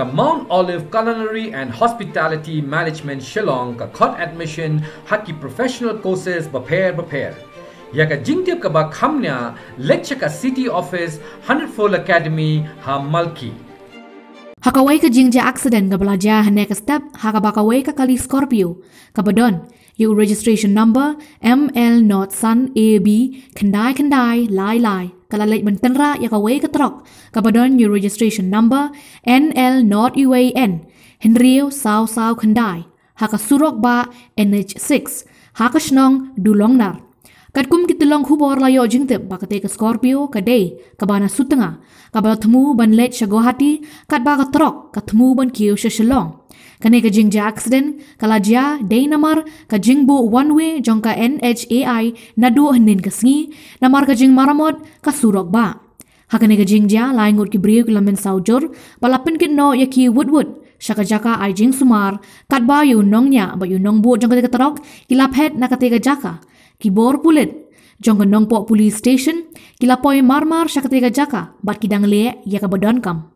ka Mount Olive Culinary and Hospitality Management Shillong ka khot admission haki professional courses prepare. Yaka jingtiap ka ba khamnya lecture ka City Office 104 Academy ha Malki. Hakawai ka jingja accident ka belajar next step hakabakawai ka kali Scorpio kabadon. Your registration number ML0SUN AB kendai lai kalalait bentenra yakawai katrok kabadon your registration number NL0UAN Henrio Sao kendai hakasurok ba NH6 hakashnong dulongnar. Kadkum kitulong hubor layo jingtip bakate ka Scorpio kadai kabana sutenga kabatmu ban let shagohati kadba katrok katmu ban kiyo Shillong. Kane ka jingja accident kalajia day namar ka jingbo one way jongka NHAI nadu henin kasngi namar ka jing maramot ka surok ba hakane ka jingja laingot ki briuk lamen saujor balapin kit no yaki woodwood shakajaka ai jing sumar katba yu nongnya ba yu nongbo jongka katarok kilaphet nakate ka jaka kibor pulit jongka nongpo police station kilapoy marmar shakate ka jaka bat kidang le yaka badonkam.